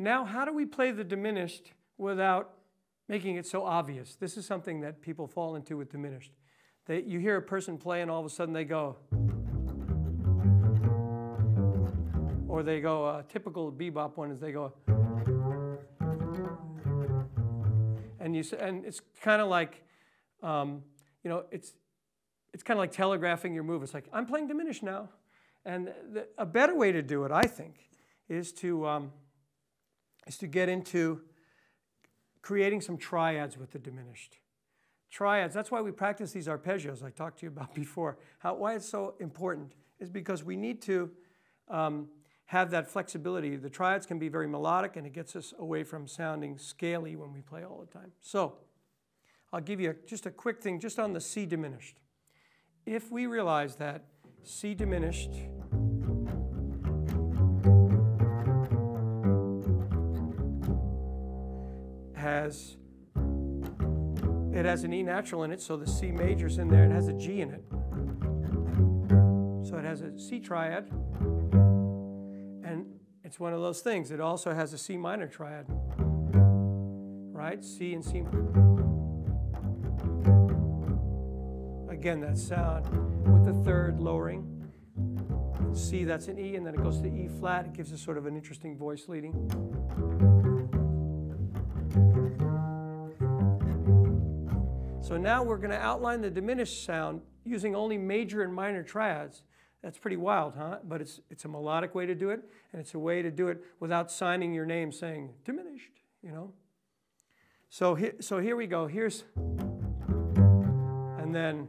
Now, how do we play the diminished without making it so obvious? This is something that people fall into with diminished. You hear a person play and all of a sudden they go, or they go, a typical bebop one is they go, and it's kind of like, you know, it's kind of like telegraphing your move. It's like, I'm playing diminished now. And a better way to do it, I think, is to get into creating some triads with the diminished. Triads, that's why we practice these arpeggios I talked to you about before. Why it's so important is because we need to have that flexibility. The triads can be very melodic, and it gets us away from sounding scaly when we play all the time. So I'll give you just a quick thing just on the C diminished. If we realize that C diminished has an E natural in it, so the C major's in there. It has a G in it, so it has a C triad, and it's one of those things. It also has a C minor triad, right? C and C. Again, that sound with the third lowering. C, that's an E, and then it goes to E flat. It gives us sort of an interesting voice leading. So now we're going to outline the diminished sound using only major and minor triads. That's pretty wild, huh? But it's a melodic way to do it, and it's a way to do it without signing your name saying, diminished, you know? So here we go. Here's, and then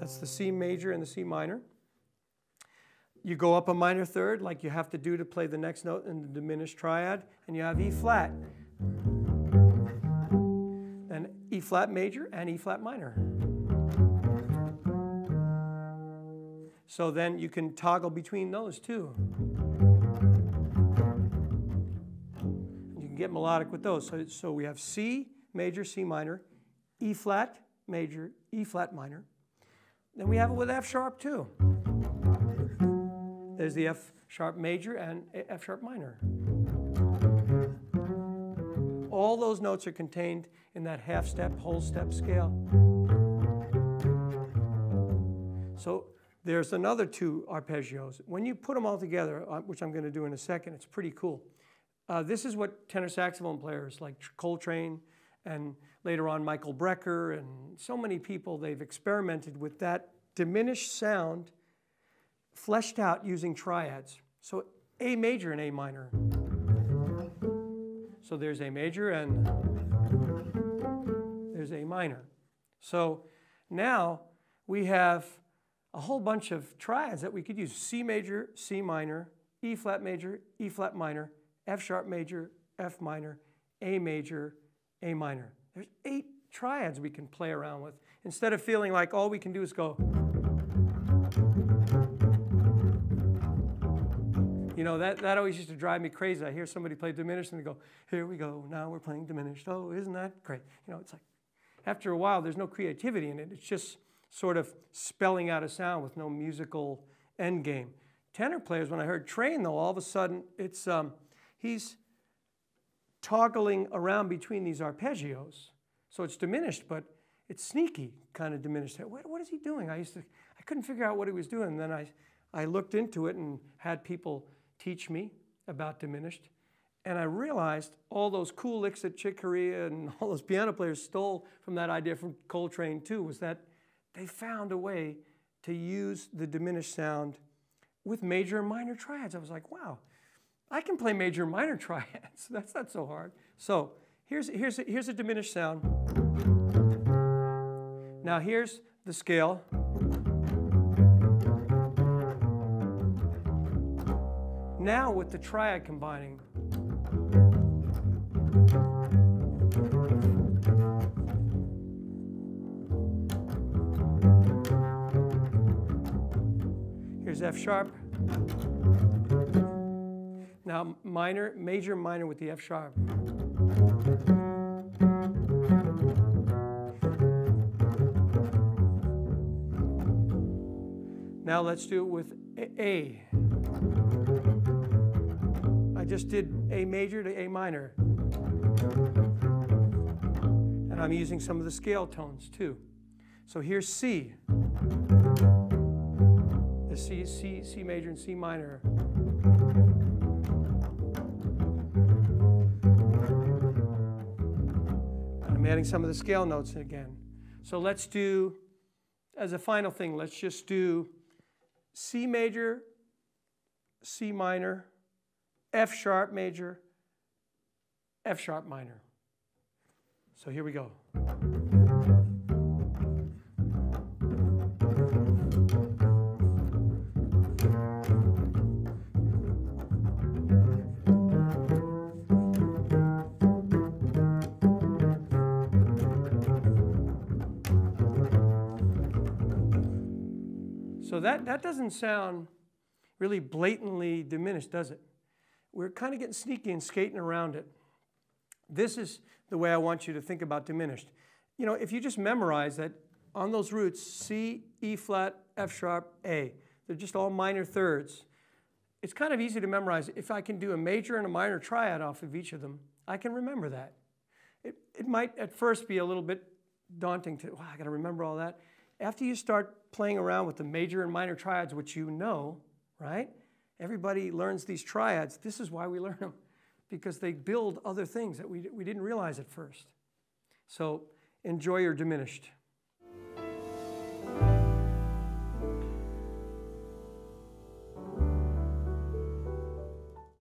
that's the C major and the C minor. You go up a minor third like you have to do to play the next note in the diminished triad, and you have E flat. E flat major and E flat minor. So then you can toggle between those two. You can get melodic with those. So we have C major, C minor, E flat major, E flat minor. Then we have it with F sharp too. There's the F sharp major and F sharp minor. All those notes are contained in that half step, whole step scale. So there's another two arpeggios. When you put them all together, which I'm going to do in a second, it's pretty cool. This is what tenor saxophone players like Coltrane and later on Michael Brecker and so many people, they've experimented with that diminished sound fleshed out using triads. So A major and A minor. So there's A major and there's A minor. So now we have a whole bunch of triads that we could use. C major, C minor, E flat major, E flat minor, F sharp major, F minor, A minor. There's 8 triads we can play around with. Instead of feeling like all we can do is go, you know, that always used to drive me crazy. I hear somebody play diminished and they go, here we go, now we're playing diminished. Oh, isn't that great? You know, it's like, after a while, there's no creativity in it. It's just sort of spelling out a sound with no musical end game. Tenor players, when I heard Train, though, all of a sudden, it's, he's toggling around between these arpeggios. So it's diminished, but it's sneaky, kind of diminished. What is he doing? I couldn't figure out what he was doing. And then I looked into it and had people teach me about diminished, and I realized all those cool licks that Chick Corea and all those piano players stole from that idea from Coltrane too, was that they found a way to use the diminished sound with major and minor triads. I was like, wow, I can play major and minor triads. That's not so hard. So here's a diminished sound. Now here's the scale. Now with the triad combining. Here's F sharp. Now minor, major, minor with the F sharp. Now let's do it with A. just did A major to A minor. And I'm using some of the scale tones too. So here's C. There's C major and C minor. And I'm adding some of the scale notes again. So let's do, as a final thing, let's just do C major, C minor, F sharp major, F sharp minor. So here we go. So that doesn't sound really blatantly diminished, does it? We're kind of getting sneaky and skating around it. This is the way I want you to think about diminished. You know, if you just memorize that on those roots, C, E flat, F sharp, A, they're just all minor thirds. It's kind of easy to memorize. If I can do a major and a minor triad off of each of them, I can remember that. It might at first be a little bit daunting to, wow, I gotta remember all that. After you start playing around with the major and minor triads, which you know, right? Everybody learns these triads. This is why we learn them, because they build other things that we didn't realize at first. So enjoy your diminished.